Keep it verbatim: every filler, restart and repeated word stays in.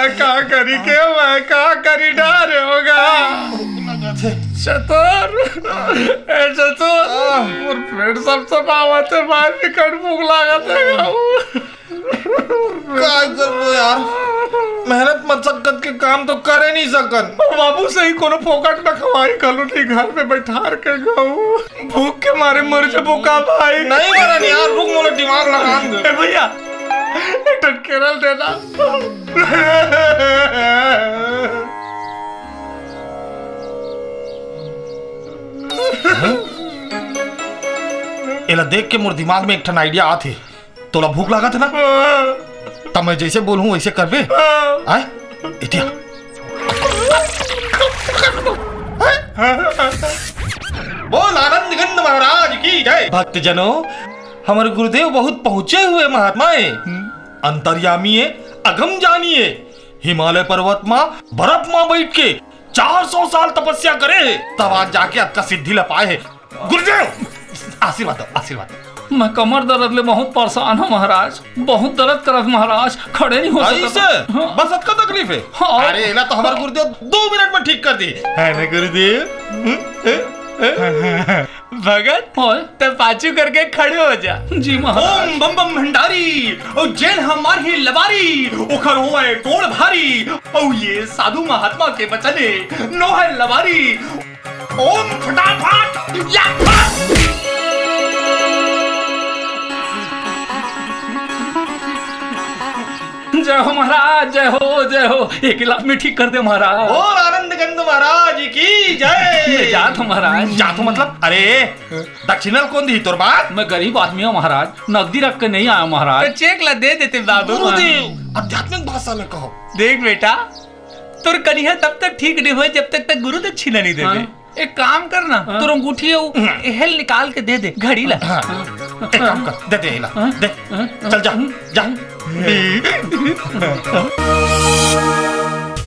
मैं का करी के मैं का करी डारे होगा चतुर ए चतुर मोर पेट सब सब आवते मार के कट भूख लागते का करबो यार मेहनत मशक्कत के काम तो करे नहीं सकन बाबू सही कोनो फोकट ना खवाई कलू ठी घर पे बैठार के गऊ भूख के मारे मर जे भूखा भाई नहीं मरन यार भूख मोले दिमाग लगान दे भैया केरल देना एला देख के मोर दिमाग में एक ठन आइडिया आथे तोला भूख लागत ना तब मैं जैसे बोलूं वैसे करबे आए इतिया बोल आनंद गंध महाराज की जय। भक्तजनों हमारे गुरुदेव बहुत पहुंचे हुए महात्मा है, अंतर्यामी है, अगम जानी है, हिमालय पर्वत माँ बर्फ माँ बैठ के चार सौ साल तपस्या करे है, तब आज जाके आपका सिद्धि ला पाए है। गुरुदेव आशीर्वाद आशीर्वाद। मैं कमर दर्द ले बहुत परेशान हूँ महाराज, बहुत दर्द करत महाराज, खड़े नहीं हो सकता। बस अतका तकलीफ है। हाँ। अरे एला तो हमारे गुरुदेव दो मिनट में ठीक कर दिए है ना गुरुदेव। भगत तो पाचू करके खड़े हो जा। जी महाराज। ओम बम बम भंडारी और जेल हमारी लबारी उखर हुआ है टोड़ भारी और ये साधु महात्मा के बचने नो है लबारी। ओम फटाफट या जय हो महाराज, जय हो जय हो। एक गिलास में ठीक कर दे महाराज। और आनंद गंध महाराज की जय। जात महाराज जात मतलब अरे दक्षिणल कौन दी तोर बात। मैं गरीब आदमी हूँ महाराज, नकदी रख के नहीं आया महाराज। तो चेक ला दे देते बाबू। आध्यात्मिक भाषा में कहो। देख बेटा तोर कनिया तब तक ठीक नहीं हुए जब तक तक गुरु दक्षिणा नहीं देवे। एक काम करना तोर अंगूठी हेल निकाल के दे दे घड़ी ला। एक काम कर दे दे ला दे चल जा जा।